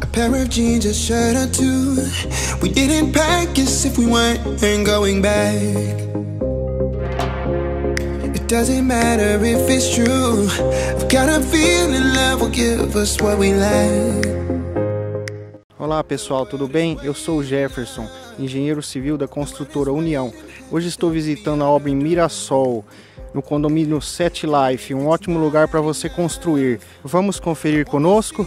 a pair of jeans, a shirt or two. We didn't pack as if we weren't going back. It doesn't matter if it's true. I've got a feeling love will give us what we lack. Olá pessoal, tudo bem? Eu sou o Jefferson, engenheiro civil da Construtora União. Hoje estou visitando a obra em Mirassol, no condomínio Set Life, um ótimo lugar para você construir. Vamos conferir conosco?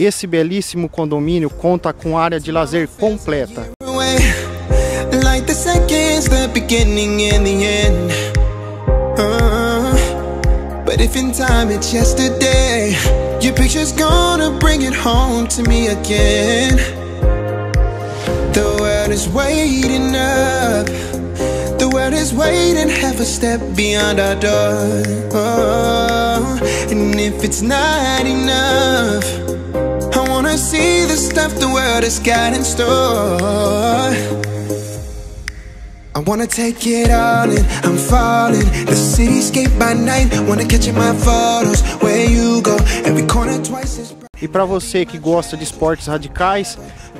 Esse belíssimo condomínio conta com área de lazer completa. See the stuff the world has got in store. I wanna take it all in, I'm falling. The cityscape by night, wanna catch in my photos. Where you go, every corner twice as bright. E para você que gosta de esportes radicais,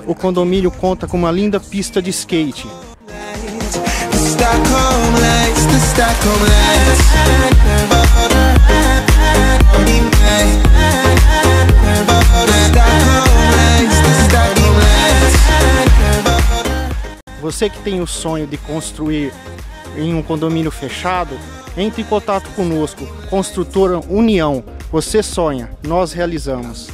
o condomínio conta com uma linda pista de skate. The Stockholm lights, the Stockholm lights. Você que tem o sonho de construir em um condomínio fechado, entre em contato conosco, Construtora União. Você sonha, nós realizamos.